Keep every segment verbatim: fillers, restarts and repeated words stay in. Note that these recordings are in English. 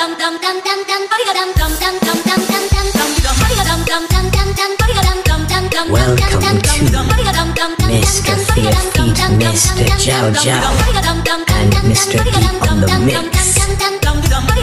Mister Thea feat Mister Jow Jow and Mister E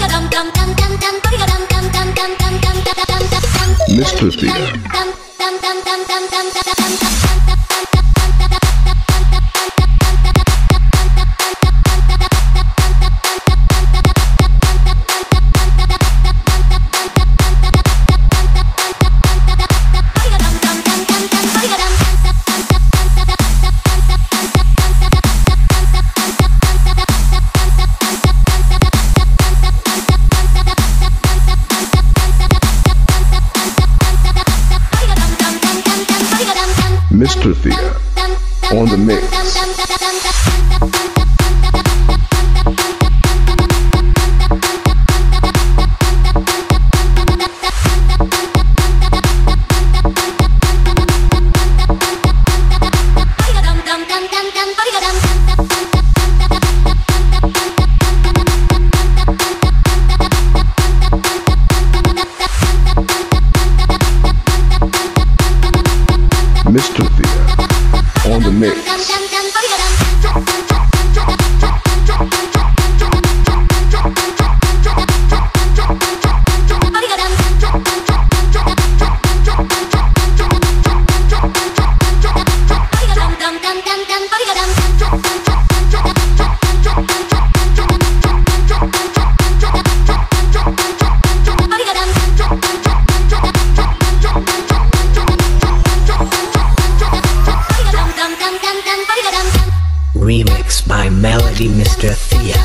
on the mix. Mister Thea. Mister Thea on the mix. Mister Thea on the mix. Remix by Melody, Mister Thea.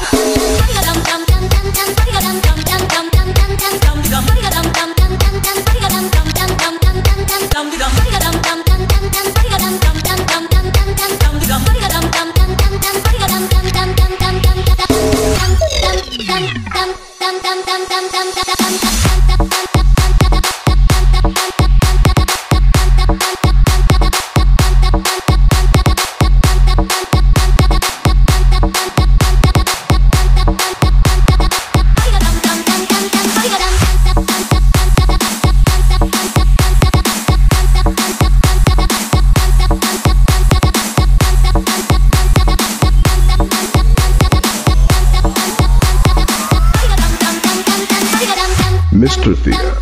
Mister Thea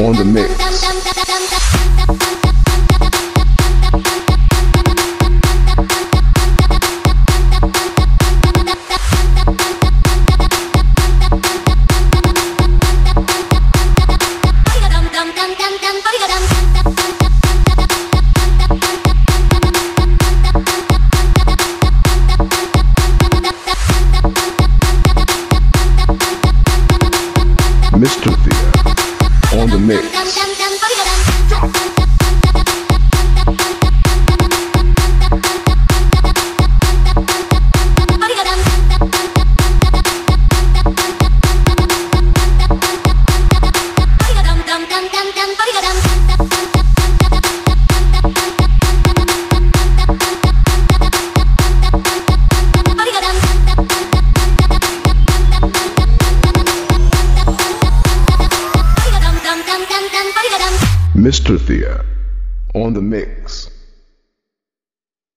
on the mix. Mister Thea on the mix. Mister Thea on the mix.